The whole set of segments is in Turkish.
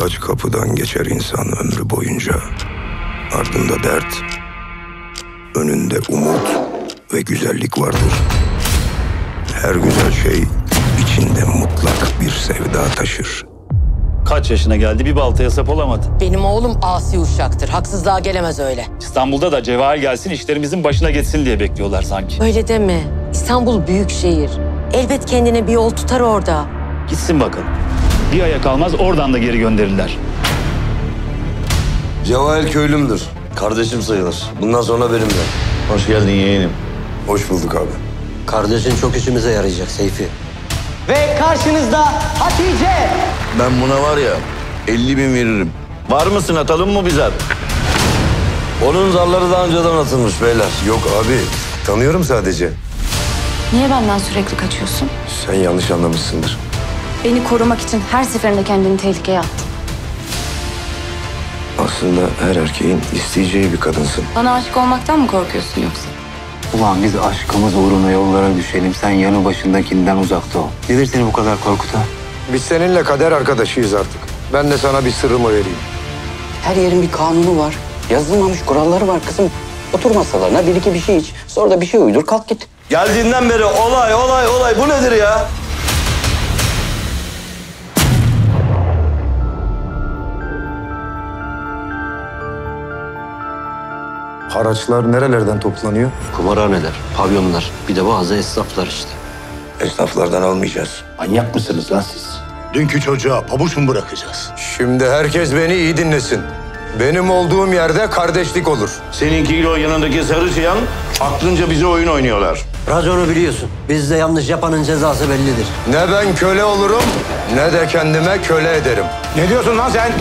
Kaç kapıdan geçer insan ömrü boyunca. Ardında dert, önünde umut ve güzellik vardır. Her güzel şey içinde mutlak bir sevda taşır. Kaç yaşına geldi bir baltaya sap olamadı. Benim oğlum asi uşaktır. Haksızlığa gelemez öyle. İstanbul'da da Cevahir gelsin işlerimizin başına geçsin diye bekliyorlar sanki. Öyle deme. İstanbul büyük şehir. Elbet kendine bir yol tutar orada. Gitsin bakalım. Bir aya kalmaz oradan da geri gönderirler. Cevahir köylümdür. Kardeşim sayılır. Bundan sonra benimle. Hoş geldin yeğenim. Hoş bulduk abi. Kardeşin çok işimize yarayacak Seyfi. Ve karşınızda Hatice. Ben buna var ya 50.000 veririm. Var mısın, atalım mı bize? Onun zarları daha önceden atılmış beyler. Yok abi, tanıyorum sadece. Niye benden sürekli kaçıyorsun? Sen yanlış anlamışsındır. Beni korumak için her seferinde kendini tehlikeye attın. Aslında her erkeğin isteyeceği bir kadınsın. Bana aşık olmaktan mı korkuyorsun yoksa? Ulan biz aşkımız uğruna yollara düşelim. Sen yanı başındakinden uzakta ol. Nedir seni bu kadar korkutan? Biz seninle kader arkadaşıyız artık. Ben de sana bir sırrımı vereyim. Her yerin bir kanunu var. Yazılmamış kuralları var kızım. Otur masalarına, bir iki bir şey iç. Sonra da bir şey uydur, kalk git. Geldiğinden beri olay. Bu nedir ya? Araçlar nerelerden toplanıyor? Kumarhaneler, pavyonlar, bir de bazı esnaflar işte. Esnaflardan almayacağız. Manyak mısınız lan siz? Dünkü çocuğa pabuç mu bırakacağız? Şimdi herkes beni iyi dinlesin. Benim olduğum yerde kardeşlik olur. Seninkiyle o yanındaki sarı çıyan aklınca bize oyun oynuyorlar. Raconu biliyorsun. Bizde yanlış yapanın cezası bellidir. Ne ben köle olurum ne de kendime köle ederim. Ne diyorsun lan sen?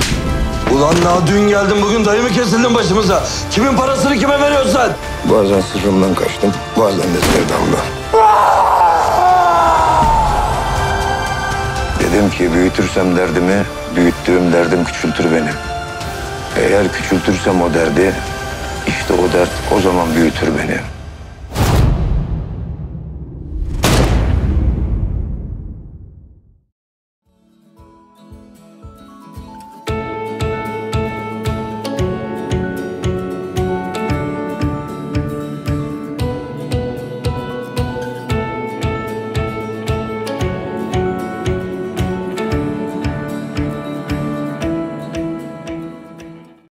Ulan daha dün geldim, bugün dayı mı kesildin başımıza? Kimin parasını kime veriyorsun sen? Bazen sırrımdan kaçtım, bazen de sevdamdan. Dedim ki büyütürsem derdimi, büyüttüğüm derdim küçültür beni. Eğer küçültürsem o derdi, işte o dert o zaman büyütür beni.